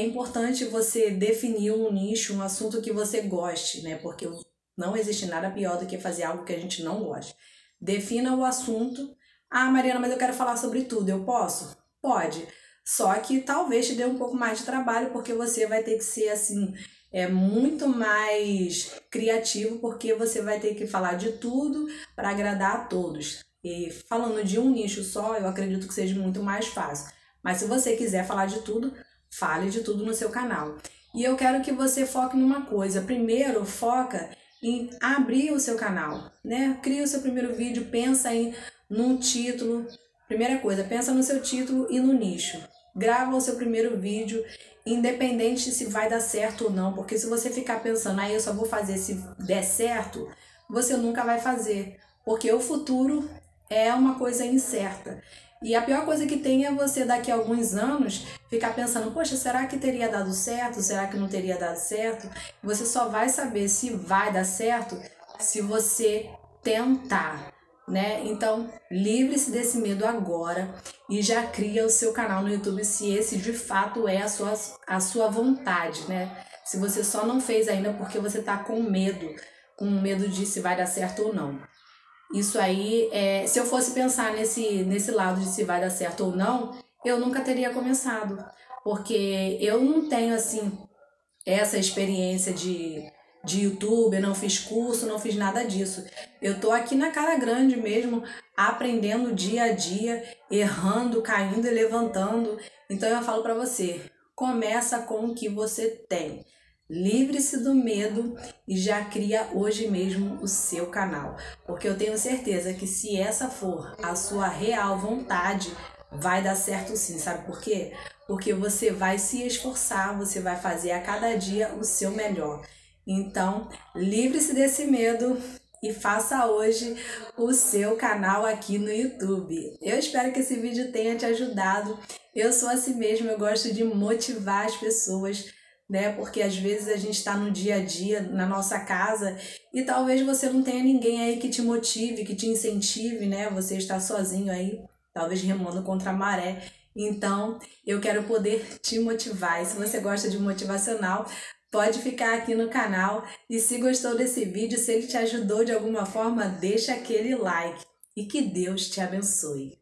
É importante você definir um nicho, um assunto que você goste, né? Porque não existe nada pior do que fazer algo que a gente não gosta. Defina o assunto. Ah, Mariana, mas eu quero falar sobre tudo. Eu posso? Pode. Só que talvez te dê um pouco mais de trabalho, porque você vai ter que ser assim, muito mais criativo, porque você vai ter que falar de tudo para agradar a todos. E falando de um nicho só, eu acredito que seja muito mais fácil. Mas se você quiser falar de tudo, fale de tudo no seu canal. E eu quero que você foque numa coisa. Primeiro, foca em abrir o seu canal, né? Cria o seu primeiro vídeo, pensa em num título. Primeira coisa, pensa no seu título e no nicho. Grava o seu primeiro vídeo, independente se vai dar certo ou não, porque se você ficar pensando, eu só vou fazer se der certo, você nunca vai fazer, porque o futuro é uma coisa incerta. E a pior coisa que tem é você, daqui a alguns anos, ficar pensando, poxa, será que teria dado certo? Será que não teria dado certo? Você só vai saber se vai dar certo se você tentar, né? Então, livre-se desse medo agora e já cria o seu canal no YouTube, se esse de fato é a sua vontade, né? Se você só não fez ainda porque você tá com medo de se vai dar certo ou não. Isso aí, se eu fosse pensar nesse lado de se vai dar certo ou não, eu nunca teria começado. Porque eu não tenho, assim, essa experiência de YouTube, eu não fiz curso, não fiz nada disso. Eu tô aqui na cara grande mesmo, aprendendo dia a dia, errando, caindo e levantando. Então eu falo pra você, começa com o que você tem. Livre-se do medo e já cria hoje mesmo o seu canal. Porque eu tenho certeza que se essa for a sua real vontade, vai dar certo sim. Sabe por quê? Porque você vai se esforçar, você vai fazer a cada dia o seu melhor. Então, livre-se desse medo e faça hoje o seu canal aqui no YouTube. Eu espero que esse vídeo tenha te ajudado. Eu sou assim mesmo, eu gosto de motivar as pessoas, né? Porque às vezes a gente está no dia a dia, na nossa casa, e talvez você não tenha ninguém aí que te motive, que te incentive, né? Você está sozinho aí, talvez remando contra a maré. Então, eu quero poder te motivar. E se você gosta de motivacional, pode ficar aqui no canal. E se gostou desse vídeo, se ele te ajudou de alguma forma, deixa aquele like. E que Deus te abençoe.